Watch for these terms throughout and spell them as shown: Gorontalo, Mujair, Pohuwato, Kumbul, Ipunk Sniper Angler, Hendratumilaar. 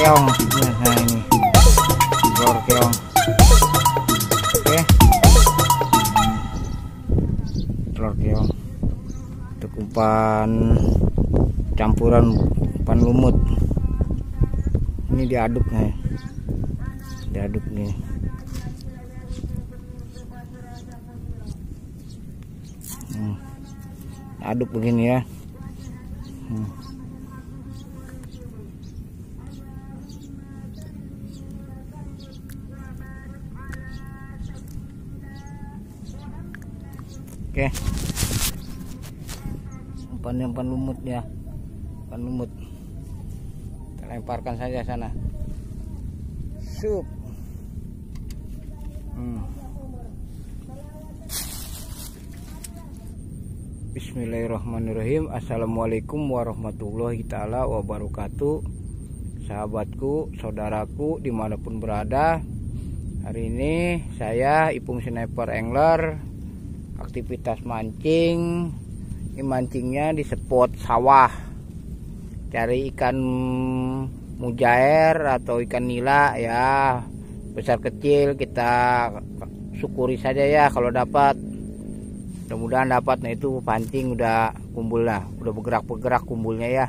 keong maksudnya. Nah ini telur keong. Oke, telur keong itu umpan campuran umpan lumut. Ini diaduk nih, diaduk nih. Aduk begini ya. Oke, umpan lumut ya, umpan lumut. Kita lemparkan saja sana. Sup. Bismillahirrahmanirrahim. Assalamualaikum warahmatullahi ta'ala wabarakatuh. Sahabatku, saudaraku, dimanapun berada, hari ini saya Ipunk Sniper Angler aktivitas mancing. Ini mancingnya di spot sawah, cari ikan mujair atau ikan nila ya, besar kecil kita syukuri saja ya kalau dapat. Mudah-mudahan dapatnya itu pancing udah kumbul lah, udah bergerak-bergerak kumbulnya ya.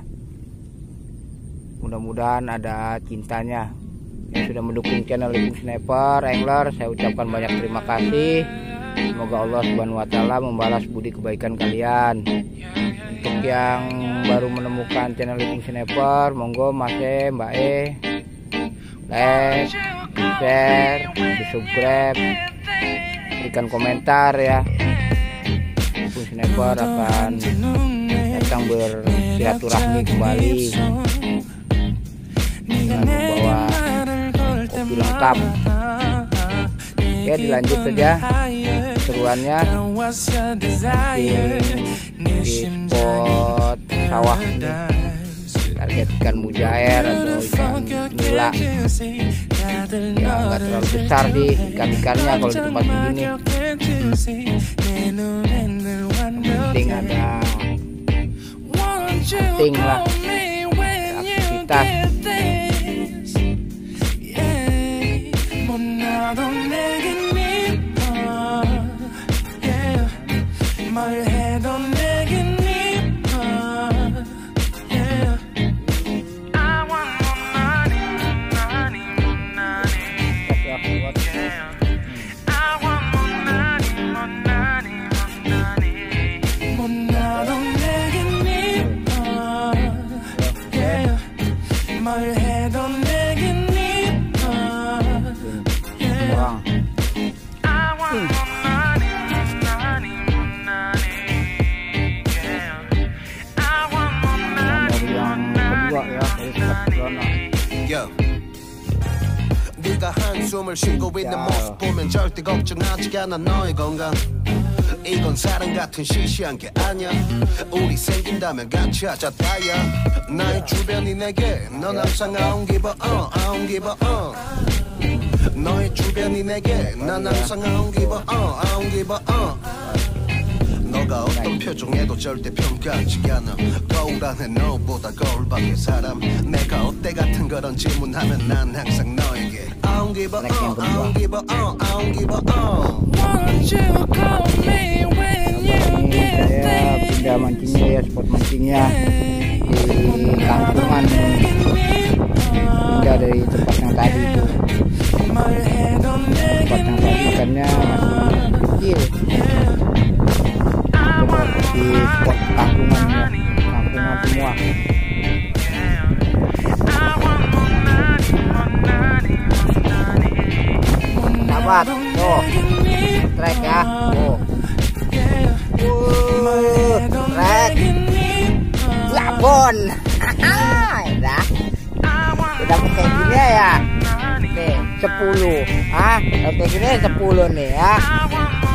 Mudah-mudahan ada cintanya yang sudah mendukung channel Ipunk Sniper Angler. Saya ucapkan banyak terima kasih. Semoga Allah Subhanahu Wa Taala membalas budi kebaikan kalian. Untuk yang baru menemukan channel Ipunk Sniper, monggo Mas E, Mbak E, like, di share, di subscribe, berikan komentar ya. Ipunk Sniper akan datang bersilaturahmi kembali dengan membawa kopi lengkap. Oke, dilanjut saja seruannya di spot sawah ini. Target ikan mujair atau ikan nila ya, nggak terlalu besar di ikan-ikannya kalau di tempat begini. Penting ada penting lah aktivitas. 네가 한숨을 쉬고 있는 모습 보면 절대 걱정하지 않아 너의 건강. 이건 사랑 같은 시시한 게 아니야. 우리 생긴다면 같이 하자 다야. 나의 주변이 내게 넌 항상 I don't give a I don't give a 너의 주변이 내게 난 항상 I don't give a I don't give a 너가 어떤 표정에도 절대 평가하지 않아. 거울 안에 너보다 거울 밖의 사람. 내가 어때 같은 그런 질문하면 난 항상 너에게 I don't give a I don't give a I don't give a won't you call me when you get there. Saya pindah mancingnya ya, spot mancingnya di kampungan, pindah dari tempat yang tadi itu. Tempat yang tadi ikannya masih kecil. Di spot kampungan ya, kampungan semua. Dapat tuh trek ya, tuh trek labon. Dah udah pakai gini ya nih 10, ah pakai gini 10 nih ya,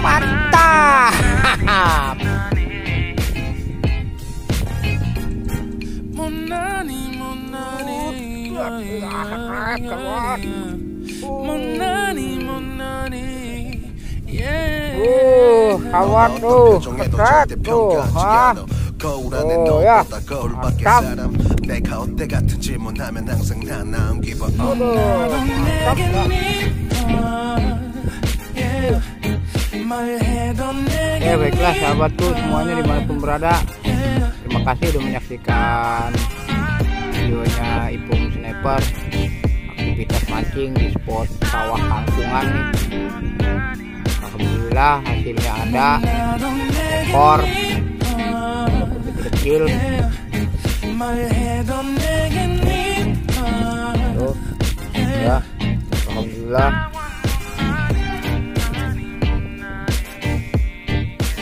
mantap. Awat tuh, ketat tuh, Oke, baiklah sahabatku semuanya dimanapun berada, terima kasih sudah menyaksikan videonya Ipunk Sniper aktivitas mancing di spot sawah kangkungan nih. Alhamdulillah hasilnya ada ekor kecil tuh ya, alhamdulillah.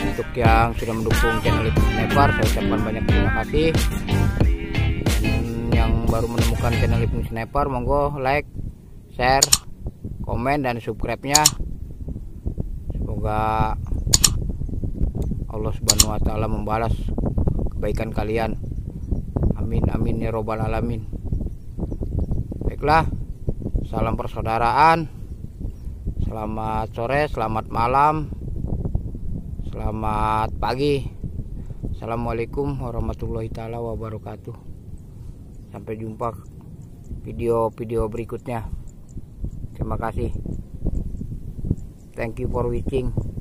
Untuk yang sudah mendukung channel Ipunk Sniper, saya ucapkan banyak terima kasih. Yang baru menemukan channel Ipunk Sniper, monggo like, share, komen, dan subscribe-nya. Semoga Allah Subhanahu wa Ta'ala membalas kebaikan kalian. Amin amin ya robbal alamin. Baiklah, salam persaudaraan. Selamat sore, selamat malam, selamat pagi. Assalamualaikum warahmatullahi taala wabarakatuh. Sampai jumpa video-video berikutnya. Terima kasih. Thank you for watching.